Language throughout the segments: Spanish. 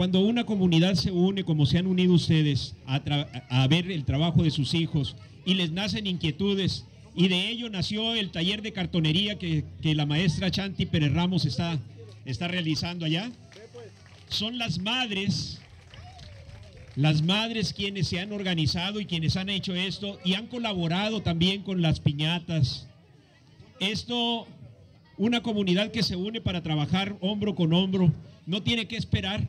Cuando una comunidad se une, como se han unido ustedes, a ver el trabajo de sus hijos y les nacen inquietudes, y de ello nació el taller de cartonería que la maestra Ashanti Pérez Ramos está realizando allá. Son las madres quienes se han organizado y quienes han hecho esto y han colaborado también con las piñatas. Esto, una comunidad que se une para trabajar hombro con hombro, no tiene que esperar,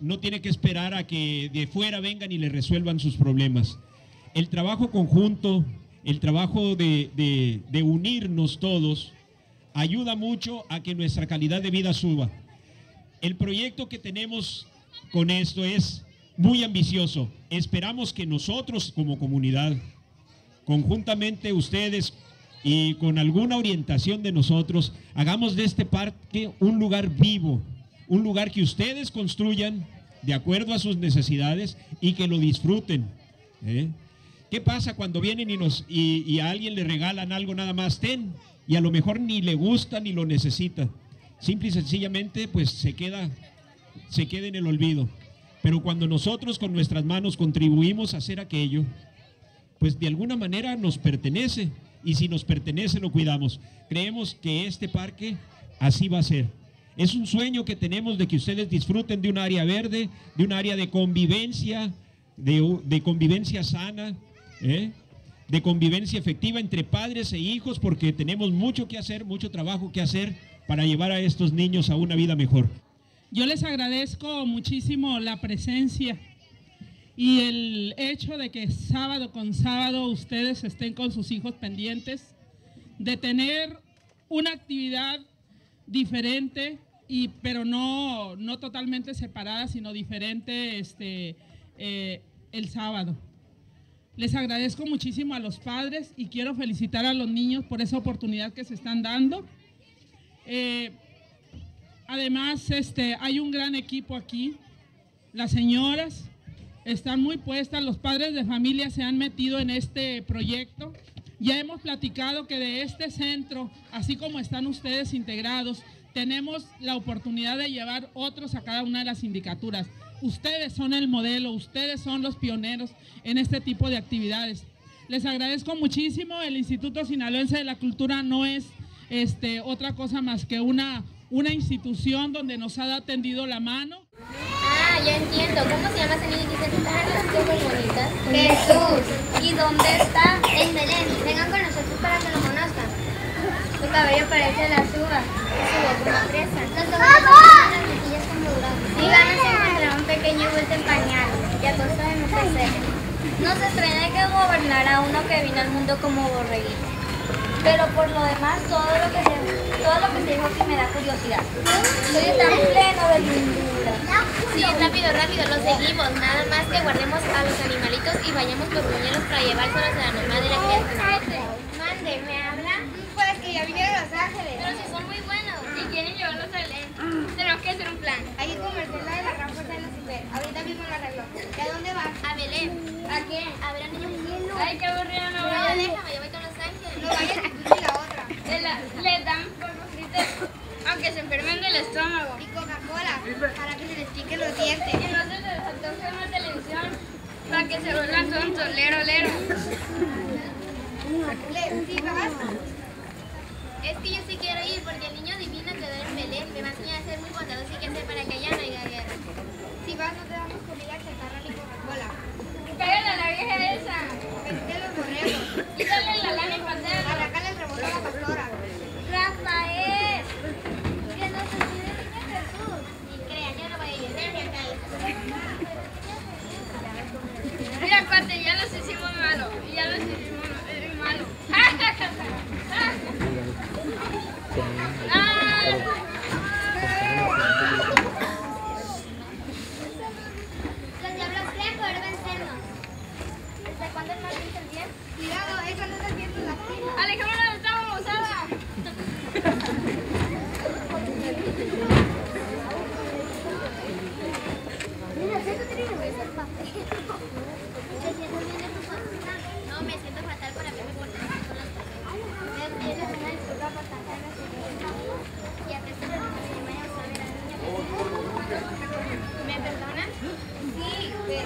no tiene que esperar a que de fuera vengan y le resuelvan sus problemas. El trabajo conjunto, el trabajo de unirnos todos, ayuda mucho a que nuestra calidad de vida suba. El proyecto que tenemos con esto es muy ambicioso. Esperamos que nosotros como comunidad, conjuntamente ustedes y con alguna orientación de nosotros, hagamos de este parque un lugar vivo, un lugar que ustedes construyan de acuerdo a sus necesidades y que lo disfruten. ¿Qué pasa cuando vienen y a alguien le regalan algo nada más? Ten, y a lo mejor ni le gusta ni lo necesita. Simple y sencillamente pues se queda en el olvido. Pero cuando nosotros con nuestras manos contribuimos a hacer aquello, pues de alguna manera nos pertenece, y si nos pertenece lo cuidamos. Creemos que este parque así va a ser. Es un sueño que tenemos de que ustedes disfruten de un área verde, de un área de convivencia, de convivencia sana, de convivencia efectiva entre padres e hijos, porque tenemos mucho que hacer, mucho trabajo que hacer para llevar a estos niños a una vida mejor. Yo les agradezco muchísimo la presencia y el hecho de que sábado con sábado ustedes estén con sus hijos pendientes de tener una actividad diferente, pero no totalmente separada, sino diferente el sábado. Les agradezco muchísimo a los padres y quiero felicitar a los niños por esa oportunidad que se están dando. Además, hay un gran equipo aquí. Las señoras están muy puestas, los padres de familia se han metido en este proyecto. Ya hemos platicado que de este centro, así como están ustedes integrados, tenemos la oportunidad de llevar otros a cada una de las sindicaturas. Ustedes son el modelo, ustedes son los pioneros en este tipo de actividades. Les agradezco muchísimo. El Instituto Sinaloense de la Cultura no es otra cosa más que una institución donde nos ha tendido la mano. Ah, ya entiendo. ¿Cómo se llama ese niño que dice cartas súper bonitas? Jesús. ¿Y dónde está? En Belén. Vengan con nosotros para que lo conozcan. Su cabello parece la suba. Se ve como fresa. Los ojos las mejillas como dorados. Y van a encontrar un pequeño bulto en pañal. Y a costa de nuestra serie. No se extraña que gobernara uno que vino al mundo como borreguito. Pero por lo demás, todo lo que se dijo aquí me da curiosidad. Soy tan pleno de pinturas. Sí, rápido, rápido, lo seguimos. Nada más que guardemos a los animalitos y vayamos por puñuelos para llevárselos a la mamá de la criatura. Mande, ¿me habla? Pues que ya vinieron a Los Ángeles. Pero si son muy buenos y quieren llevarlos a Belén, tenemos que hacer un plan. Hay que conversar la de la gran puerta de Lucifer. Ahorita mismo la arregló. ¿Y a dónde vas? A Belén. ¿A quién? A ver a niños. Ay, qué aburrido, no. Ya déjame, yo voy con Los Ángeles. No vayas tú y la otra. Les dan polvositos, aunque se enfermen del estómago. Y Coca-Cola, para que se les pique los dientes. Y no se les antoje más televisión, para que se vuelvan tontos, lero, lero. ¿Sí vas? Es que yo sí quiero ir, porque el niño divino quedó en Belén. Me va a enseñar a ser muy bondadoso y que hacer para que allá no haya guerra. Si vas, no te damos comida que agarra ni Coca-Cola. ¡Pégale a la vieja esa! ¡Vente los borregos! ¡Quítale la lana y pasea! ¡Arrácale el rebozo a la pastora! ¡Rafael! ¡Que nos ayude el niño Jesús! Y crean, yo no voy a llenar de acá. Mira, cuate, ya los hicimos malo. Ya los hicimos malo. ¡Ah!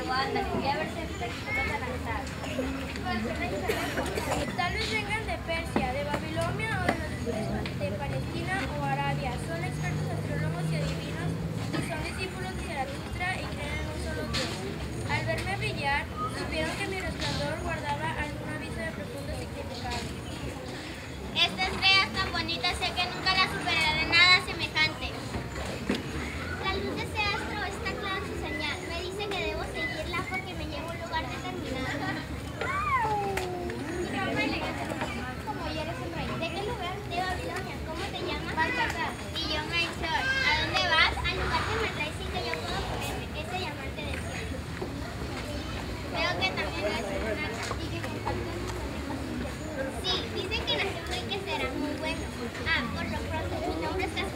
Tal vez vengan de Persia, de Babilonia o de Palestina o Arabia. Son expertos astrónomos y adivinos y son discípulos de Zaratustra y creen en un solo Dios. Al verme brillar, supieron que mi resplandor guardaba algún aviso de profundo significado. Estas estrellas tan bonitas, sé que nunca las superaré nada semejante. La luz de ese astro está clara en su señal. Me dice que debo seguirla porque me lleva a un lugar determinado. Como ya eres un rey. ¿De qué lugar? De Babilonia. ¿Cómo te llamas? Baltasar. Y yo Melchor. ¿A dónde vas? Al lugar que me traes y que yo puedo ponerme. Es de llamarte de cielo. Veo que también lo haces un acto. Y que me faltan sus amigos inquietudes. Sí, dicen que nació muy que será muy bueno. Ah, por lo pronto, mi nombre es Gaspar. No nos dejemos. Gracias.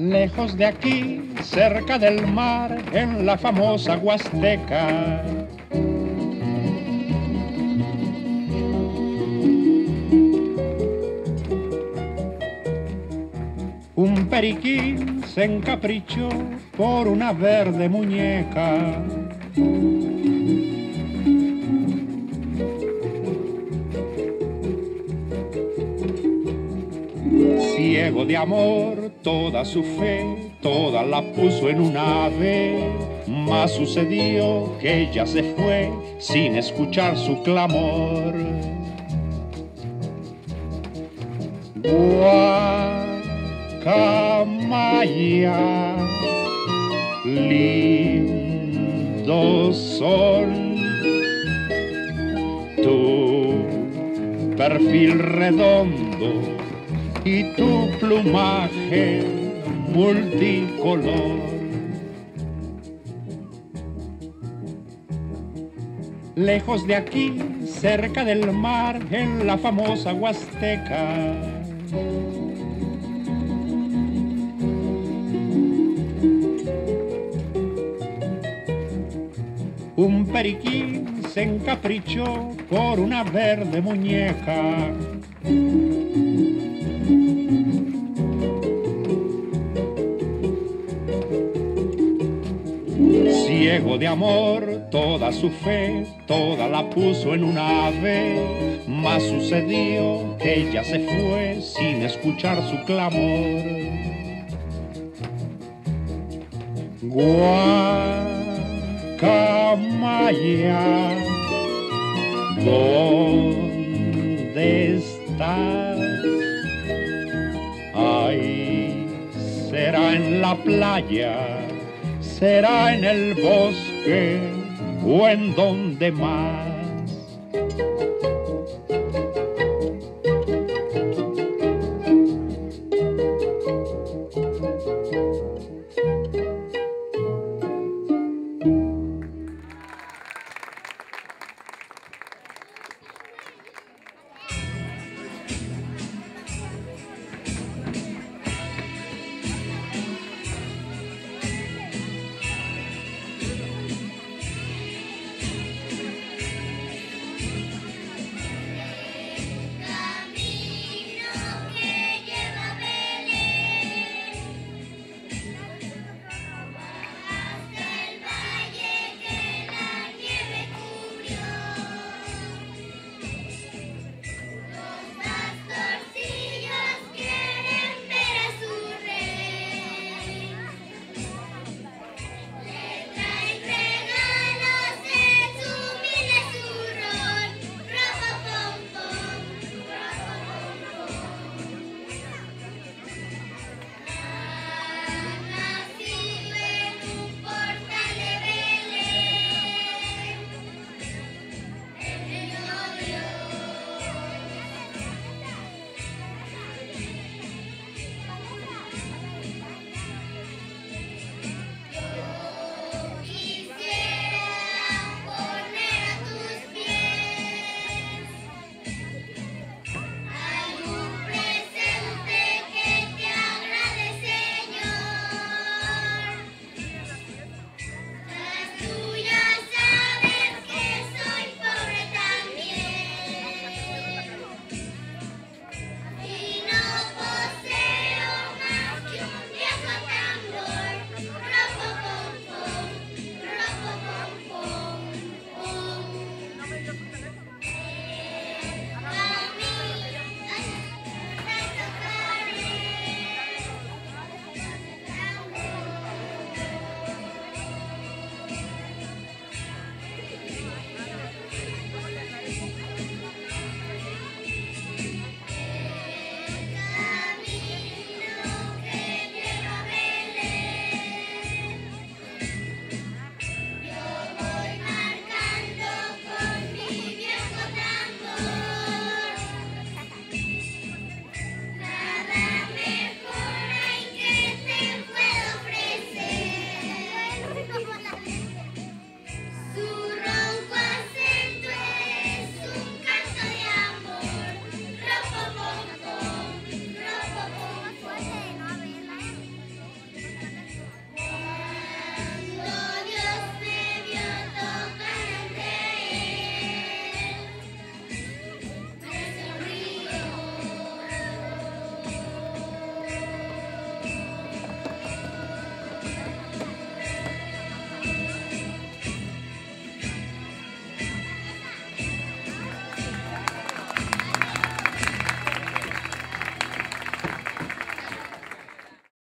Lejos de aquí, cerca del mar, en la famosa Huasteca. Un periquín se encaprichó por una verde muñeca. Ciego de amor, toda su fe, toda la puso en un ave, mas sucedió que ella se fue sin escuchar su clamor. Guacamaya, lindo dos son tu perfil redondo y tu plumaje multicolor. Lejos de aquí, cerca del mar, en la famosa Huasteca, un periquí se encaprichó por una verde muñeca. Ciego de amor, toda su fe, toda la puso en un ave, mas sucedió que ella se fue sin escuchar su clamor. Guacamaya, ¿dónde estás? Ay, será en la playa, será en el bosque o en donde más.